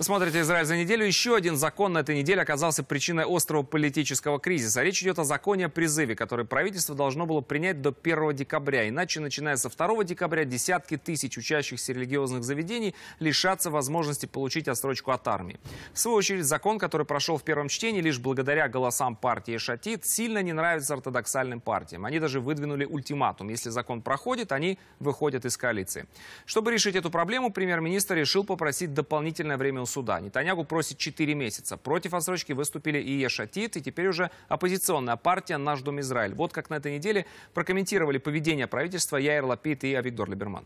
Вы смотрите «Израиль за неделю». Еще один закон на этой неделе оказался причиной острого политического кризиса. Речь идет о законе о призыве, который правительство должно было принять до 1 декабря. Иначе, начиная со 2 декабря, десятки тысяч учащихся религиозных заведений лишатся возможности получить отсрочку от армии. В свою очередь, закон, который прошел в первом чтении лишь благодаря голосам партии Еш Атид, сильно не нравится ортодоксальным партиям. Они даже выдвинули ультиматум. Если закон проходит, они выходят из коалиции. Чтобы решить эту проблему, премьер-министр решил попросить дополнительное время у суда. Нетаньяху просит 4 месяца. Против отсрочки выступили и Еш Атид, и теперь уже оппозиционная партия «Наш Дом Израиль». Вот как на этой неделе прокомментировали поведение правительства Яир Лапид и Авигдор Либерман.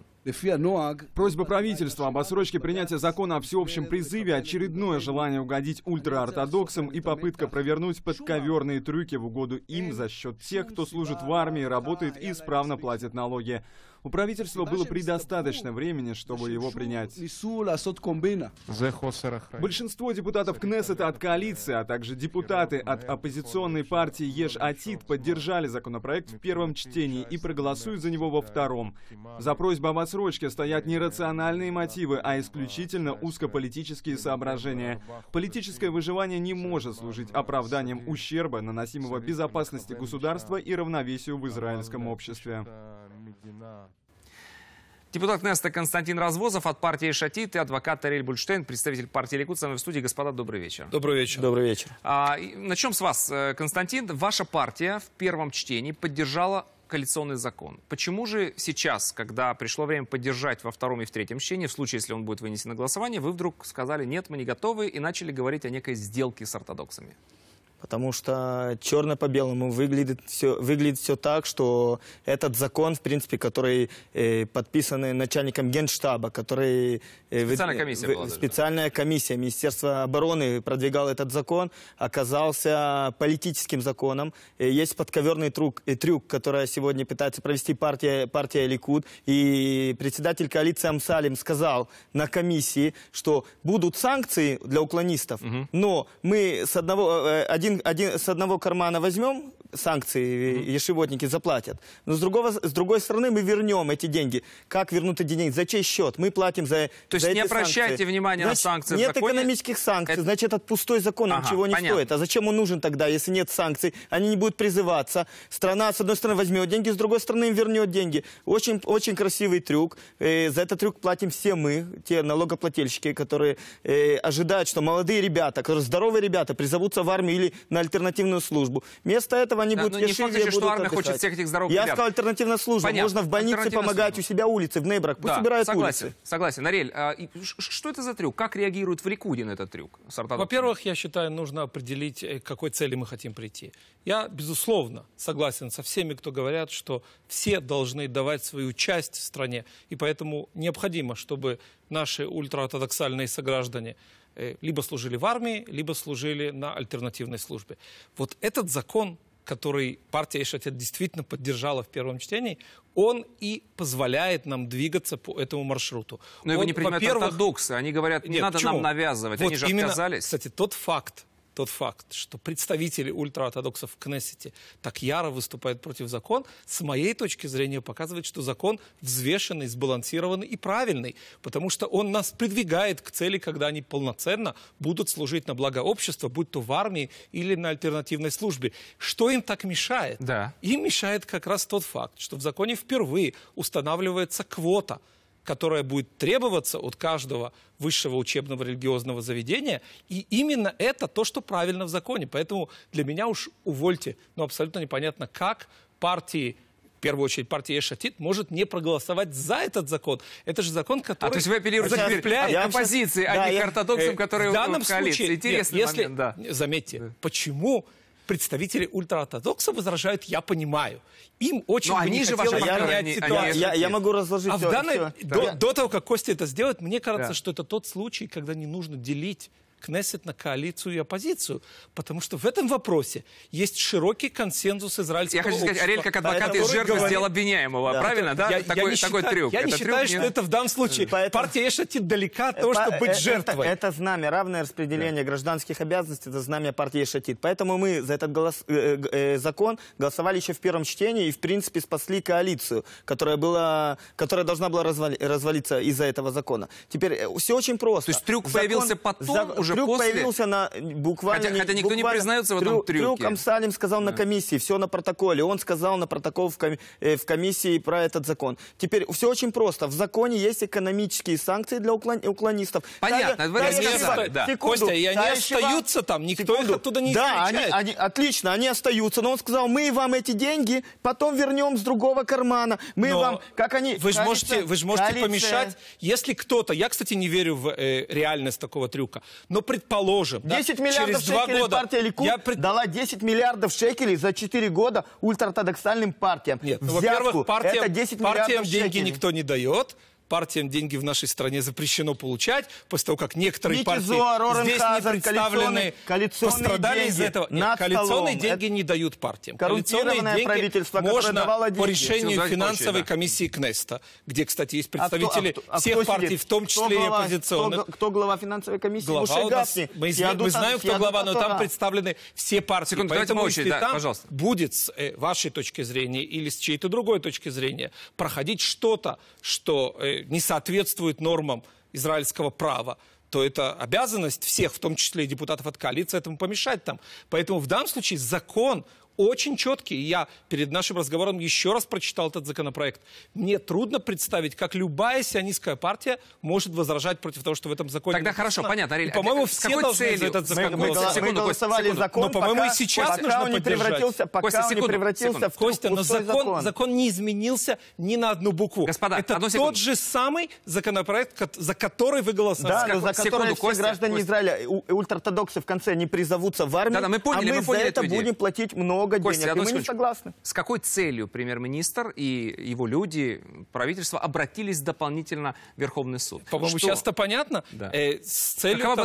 Просьба правительства об отсрочке принятия закона о всеобщем призыве – очередное желание угодить ультраортодоксам и попытка провернуть подковерные трюки в угоду им за счет тех, кто служит в армии, работает и исправно платит налоги. У правительства было предостаточно времени, чтобы его принять. Большинство депутатов Кнессета от коалиции, а также депутаты от оппозиционной партии Еш Атид поддержали законопроект в первом чтении и проголосуют за него во втором. За просьбой об отсрочке стоят не рациональные мотивы, а исключительно узкополитические соображения. Политическое выживание не может служить оправданием ущерба, наносимого безопасности государства и равновесию в израильском обществе. Депутат Кнессета Константин Развозов от партии Еш Атид и адвокат Ариэль Бульштейн, представитель партии Ликуд, со мной в студии. Господа, добрый вечер. Добрый вечер. Добрый вечер. Начнем с вас, Константин. Ваша партия в первом чтении поддержала коалиционный закон. Почему же сейчас, когда пришло время поддержать во втором и в третьем чтении, в случае, если он будет вынесен на голосование, вы вдруг сказали: нет, мы не готовы, и начали говорить о некой сделке с ортодоксами? Потому что черно по белому выглядит все так, что этот закон, в принципе, который подписан начальником Генштаба, который... Специальная комиссия Министерства обороны продвигала этот закон, оказался политическим законом. Есть подковерный трюк, который сегодня пытается провести партия Ликуд. И председатель коалиции Амсалим сказал на комиссии, что будут санкции для уклонистов, но мы с одного кармана возьмем санкции, ешивотники заплатят. Но с другой стороны, мы вернем эти деньги. Как вернут эти деньги? За чей счет? Мы платим за эти санкции. То есть не обращайте внимания на санкции. Нет экономических санкций. Значит, этот пустой закон ничего не стоит. А зачем он нужен тогда, если нет санкций? Они не будут призываться. Страна, с одной стороны, возьмет деньги, с другой стороны, им вернет деньги. Очень, очень красивый трюк. За этот трюк платим все мы, те налогоплательщики, которые ожидают, что молодые ребята, здоровые ребята, призовутся в армию или на альтернативную службу. Вместо этого они будут... Не факт еще, что армия хочет всех этих здоровых ребят. Я сказал, альтернативная служба. Понятно. Можно в больнице помогать, у себя улицы, в нейбрах. Пусть собирают улицы. Согласен. Ариэль, что это за трюк? Как реагирует в Ликуде на этот трюк? Во-первых, я считаю, нужно определить, к какой цели мы хотим прийти. Я, безусловно, согласен со всеми, кто говорят, что все должны давать свою часть в стране. И поэтому необходимо, чтобы наши ультраортодоксальные сограждане либо служили в армии, либо служили на альтернативной службе. Вот этот закон, который партия Еш Атид действительно поддержала в первом чтении, он и позволяет нам двигаться по этому маршруту. Но его не принимают ортодоксы. Они говорят, не надо нам навязывать. Они же отказались. Кстати, тот факт, что представители ультраортодоксов в Кнессете так яро выступают против закона, с моей точки зрения показывает, что закон взвешенный, сбалансированный и правильный, потому что он нас придвигает к цели, когда они полноценно будут служить на благо общества, будь то в армии или на альтернативной службе. Что им так мешает? Да. Им мешает как раз тот факт, что в законе впервые устанавливается квота, которая будет требоваться от каждого высшего учебного религиозного заведения. И именно это то, что правильно в законе. Поэтому для меня уж увольте, но абсолютно непонятно, как партии, в первую очередь партия Еш Атид, может не проголосовать за этот закон. Это же закон, который... то есть вы апеллируете к оппозиции, а не к ортодоксам, которые в данном случае... Интересный момент, да. Заметьте, почему... Представители ультраортодокса возражают, я понимаю. Им очень я могу разложить все. До того, как Костя это сделает, мне кажется, что это тот случай, когда не нужно делить Кнессет на коалицию и оппозицию, потому что в этом вопросе есть широкий консенсус израильского общества. Я хочу сказать, Ариэль, как адвокат из жертвы сделал обвиняемого, да. Правильно, да? Такой трюк. Я не считаю, что это в данном случае. Партия Еш Атид далека от того, чтобы быть жертвой. Это знамя, равное распределение гражданских обязанностей, это знамя партии Еш Атид. Поэтому мы за этот закон голосовали еще в первом чтении и, в принципе, спасли коалицию, которая должна была развалиться из-за этого закона. Теперь все очень просто. То есть трюк появился потом уже? Трюк появился буквально... Хотя никто не признается в этом трюке. Трюк Амсалим сказал на комиссии, все на протоколе. Он сказал на протокол в комиссии про этот закон. Теперь все очень просто. В законе есть экономические санкции для уклонистов. Понятно. Костя, и они остаются там, никто их оттуда не исключает. Да, отлично, они остаются. Но он сказал, мы вам эти деньги потом вернем с другого кармана. Мы вам... Вы же можете помешать, если кто-то... Я, кстати, не верю в реальность такого трюка. Но предположим, 10 миллиардов через 2 года партия Ликуд дала 10 миллиардов шекелей за 4 года ультраортодоксальным партиям. Нет, во-первых, партиям деньги никто не дает. Партиям деньги в нашей стране запрещено получать, после того, как некоторые партии здесь не представлены, пострадали из-за этого. Нет, коалиционные деньги не дают партиям. Коалиционные деньги можно по решению финансовой комиссии Кнессета, где, кстати, есть представители всех партий, в том числе и оппозиционных. Кто глава финансовой комиссии? Мы знаем, кто глава, но там представлены все партии. Поэтому если там будет, с вашей точки зрения или с чьей-то другой точки зрения, проходить что-то, что... не соответствует нормам израильского права, то это обязанность всех, в том числе и депутатов от коалиции, этому помешать там. Поэтому в данном случае закон очень четкий. Я перед нашим разговором еще раз прочитал этот законопроект. Мне трудно представить, как любая сионистская партия может возражать против того, что в этом законе... Тогда хорошо, понятно, Ариэль. По-моему, все должны за этот закон голосовать. Мы голосовали закон, по-моему, и сейчас нужно поддержать. Пока он не превратился в пустой закон. Закон не изменился ни на одну букву. Господа, это тот же самый законопроект, за который вы голосовали. Да, за который все граждане Израиля, ультраортодоксы в конце не призовутся в армию, а мы за это будем платить много. Костя, мы не согласны. С какой целью премьер-министр и его люди, правительство, обратились дополнительно в Верховный суд? По-моему, сейчас-то понятно. Да. С целью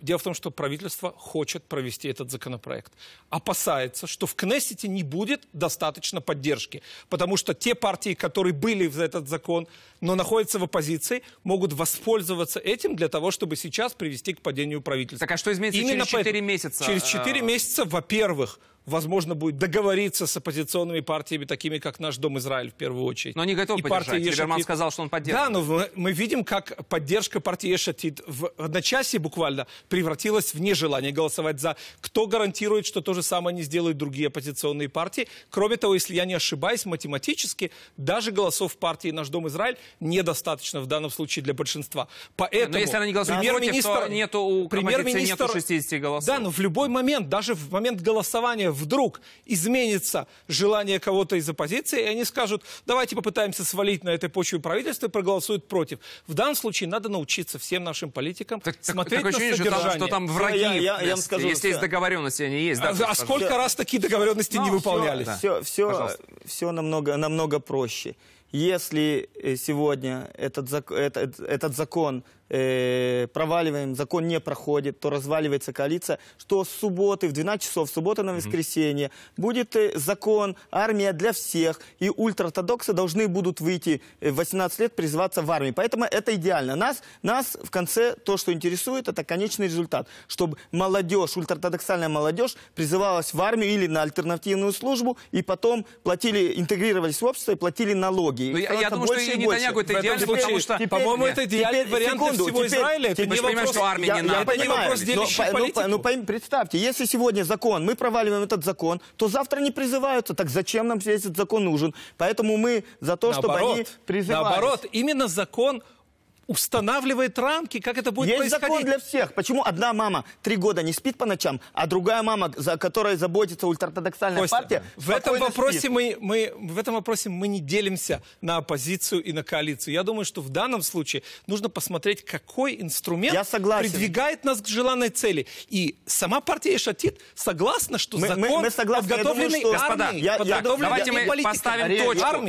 Дело в том, что правительство хочет провести этот законопроект. Опасается, что в Кнессете не будет достаточно поддержки. Потому что те партии, которые были за этот закон, но находятся в оппозиции, могут воспользоваться этим для того, чтобы сейчас привести к падению правительства. Так а что изменится именно через 4 месяца? Через 4 месяца, во-первых... возможно, будет договориться с оппозиционными партиями, такими как «Наш Дом Израиль» в первую очередь. Но они готовы поддержать. Либерман сказал, что он поддерживает. Да, но мы видим, как поддержка партии Еш Атид в одночасье буквально превратилась в нежелание голосовать за. Кто гарантирует, что то же самое не сделают другие оппозиционные партии? Кроме того, если я не ошибаюсь, математически даже голосов партии «Наш Дом Израиль» недостаточно в данном случае для большинства. Поэтому... Но если она не голосует премьер-министр, нету 60 голосов. Да, но в любой момент, даже в момент голосования вдруг изменится желание кого-то из оппозиции, и они скажут, давайте попытаемся свалить на этой почве правительство и проголосуют против. В данном случае надо научиться всем нашим политикам смотреть на содержание. Что там враги, если есть договоренности, они есть. Да, сколько раз такие договоренности не выполнялись? Все намного проще. Если сегодня этот закон проваливаем, закон не проходит, то разваливается коалиция, что с субботы в 12 часов, суббота на воскресенье, будет закон, армия для всех, и ультраортодоксы должны будут выйти в 18 лет, призваться в армию. Поэтому это идеально. Нас в конце то, что интересует, это конечный результат, чтобы молодежь, ультраортодоксальная молодежь призывалась в армию или на альтернативную службу, и потом платили, интегрировались в общество и платили налоги. Я думаю, что и Нетаньяху это идеально, потому что, по-моему, это идеальный вариант всего Израиля. Это не вопрос, что армии не надо. Это не вопрос делищей политики. Ну, представьте, если сегодня закон, мы проваливаем этот закон, то завтра не призываются. Так зачем нам здесь этот закон нужен? Поэтому мы за то, чтобы они призывались. Наоборот, именно закон... устанавливает рамки, как это будет происходить. Есть закон для всех. Почему одна мама 3 года не спит по ночам, а другая мама, за которой заботится ультраортодоксальная партия, в этом вопросе мы не делимся на оппозицию и на коалицию. Я думаю, что в данном случае нужно посмотреть, какой инструмент придвигает нас к желанной цели. И сама партия Еш Атид согласна, что закон подготовленный армией. Давайте мы поставим точку.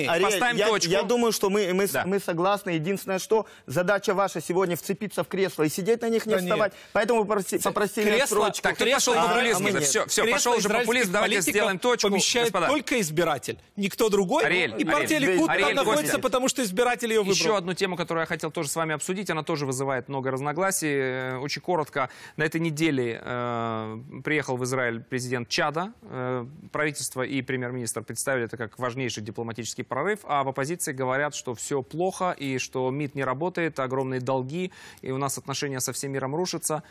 Я думаю, что мы согласны. Единственное, что за Задача ваша сегодня вцепиться в кресло и сидеть на них, не вставать. Поэтому вы попросили отсрочку. Так, тут пошел популизм. Все, пошел уже популизм. Давайте сделаем точку. Помещает только избиратель. Никто другой. И партия Ликуд там находится, потому что избиратель ее выбрал. Еще одну тему, которую я хотел тоже с вами обсудить. Она тоже вызывает много разногласий. Очень коротко. На этой неделе приехал в Израиль президент Чада. Правительство и премьер-министр представили это как важнейший дипломатический прорыв. А в оппозиции говорят, что все плохо и что МИД не работает, огромные долги, и у нас отношения со всем миром рушатся.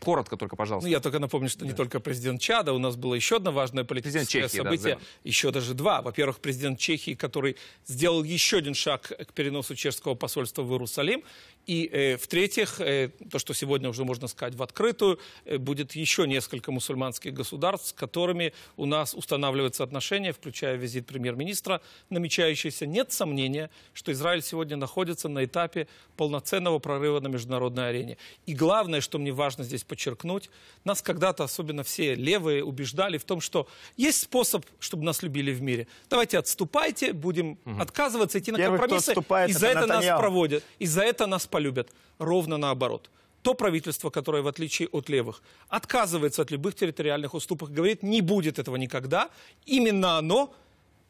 Коротко только, пожалуйста. Ну, я только напомню, что не только президент Чада, у нас было еще одно важное политическое событие. Еще даже два. Во-первых, президент Чехии, который сделал еще один шаг к переносу чешского посольства в Иерусалим. И, в-третьих, то, что сегодня уже можно сказать в открытую, будет еще несколько мусульманских государств, с которыми у нас устанавливаются отношения, включая визит премьер-министра, намечающийся. Нет сомнения, что Израиль сегодня находится на этапе полноценного прорыва на международной арене. И главное, что мне важно здесь подчеркнуть, нас когда-то, особенно все левые, убеждали в том, что есть способ, чтобы нас любили в мире. Давайте отступайте, будем отказываться, идти на компромиссы, и за это нас проводят, и за это нас полюбят. Ровно наоборот. То правительство, которое, в отличие от левых, отказывается от любых территориальных уступок, говорит, не будет этого никогда, именно оно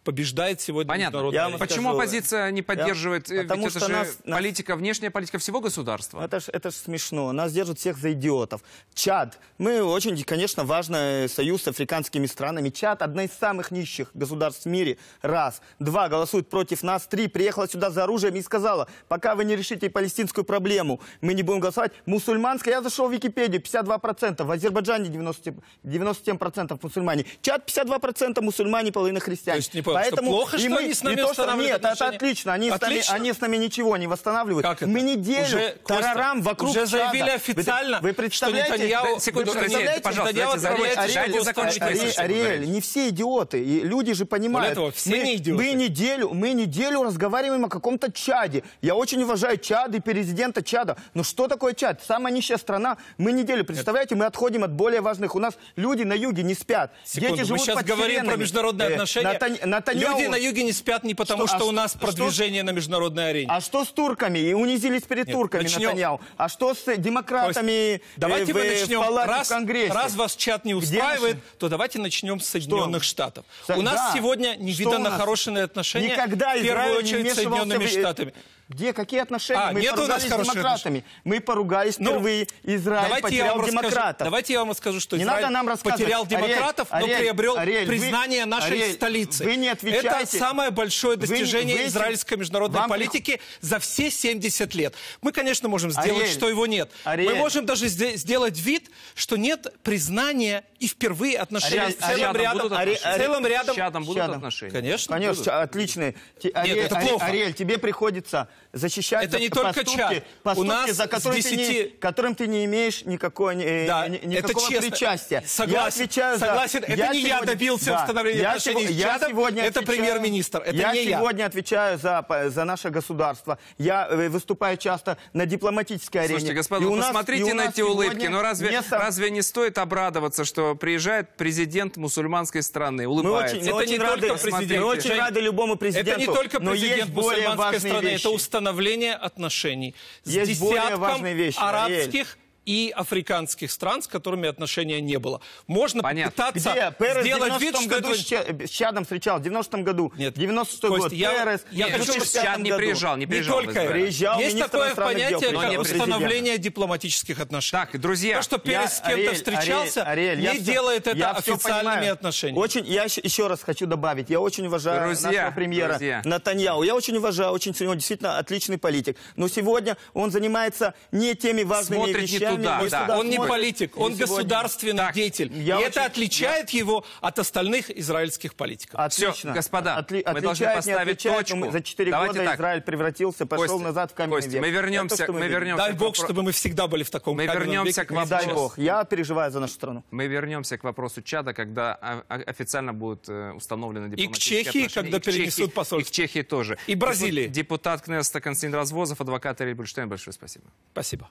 побеждает сегодня. Понятно. Почему оппозиция не поддерживает? Потому что это нас, политика, внешняя политика всего государства. Это ж смешно. Нас держат всех за идиотов. Чад. Мы очень, конечно, важный союз с африканскими странами. Чад — одна из самых нищих государств в мире. Раз. Два. Голосуют против нас. Три. Приехала сюда за оружием и сказала, пока вы не решите палестинскую проблему, мы не будем голосовать. Мусульманская, я зашел в Википедию, 52%. В Азербайджане 97% мусульмане. Чад 52% мусульмане, половина христиан. Поэтому плохо, что они с нами восстанавливают отношения. Нет, это отлично. Они с нами ничего не восстанавливают. Мы неделю тарарам вокруг Чада. Уже заявили официально, вы представляете, что Нетаньяху... Секунду, Ариэль, не все идиоты. И люди же понимают. Мы неделю разговариваем о каком-то Чаде. Я очень уважаю Чада и президента Чада. Но что такое Чад? Самая нищая страна. Мы неделю, представляете, мы отходим от более важных. У нас люди на юге не спят. Дети живут под сиренами. Мы сейчас говорим про международные отношения. Люди на юге не спят не потому, что у нас продвижение на международной арене. А что с турками? И унизились перед турками, Нетаньяху. А что с демократами? Давайте мы начнем. Раз вас Чад не устраивает, то давайте начнем с Соединенных Штатов. У нас сегодня невиданно хорошие отношения, в первую очередь, с Соединенными Штатами. Где? Какие отношения? Мы поругались с демократами. Мы поругались впервые. Израиль потерял демократов. Давайте я вам расскажу, что Израиль потерял демократов, но приобрел признание нашей столицы. Вы не отвечаете. Это самое большое достижение израильской международной политики за все 70 лет. Мы, конечно, можем сделать, что его нет. Мы можем даже сделать вид, что нет признания и впервые отношения с целым рядом. Чадом будут отношения? Конечно. Отлично. Ариэль, тебе приходится защищать это не только Чад. Поступки, за которым ты не имеешь никакого причастия. Согласен. Это не я добился установления отношений с Чадом. Это премьер-министр, это не я. Я сегодня отвечаю за наше государство. Я выступаю часто на дипломатической арене. Слушайте, господа, посмотрите на эти улыбки. Но разве не стоит обрадоваться, что приезжает президент мусульманской страны, улыбается? Мы очень рады любому президенту. Это не только президент мусульманской страны, это установление отношений с десятком арабских и африканских стран, с которыми отношения не было. Можно попытаться сделать вид, что... Году это... С Чадом встречал, в 90-м году. Нет, 96-й год, Перес. Я хочу, чтобы Чад не приезжал, не приезжал. Есть такое понятие, как установление дипломатических отношений. Так, друзья... То, что Перес с кем-то встречался, не делает это официальными отношениями. Я еще раз хочу добавить, я очень уважаю нашего премьера Нетаньяху. Я очень уважаю, очень действительно отличный политик. Но сегодня он занимается не теми важными вещами. Он не политик, он государственный деятель. И это отличает его от остальных израильских политиков. Отлично. Все, господа, мы должны поставить точку. За 4 года Израиль превратился, пошел назад в каменный век. Мы вернемся. Дай Бог, чтобы мы всегда были в таком каменном веке. Дай Бог. Я переживаю за нашу страну. Мы вернемся к вопросу Чада, когда официально будут установлены дипломатические отношения. И к Чехии, когда перенесут посольство. И к Чехии тоже. И Бразилии. Депутат Кнессета Константин Развозов, адвокат Ариэль Бульштейн. Большое спасибо. Спасибо.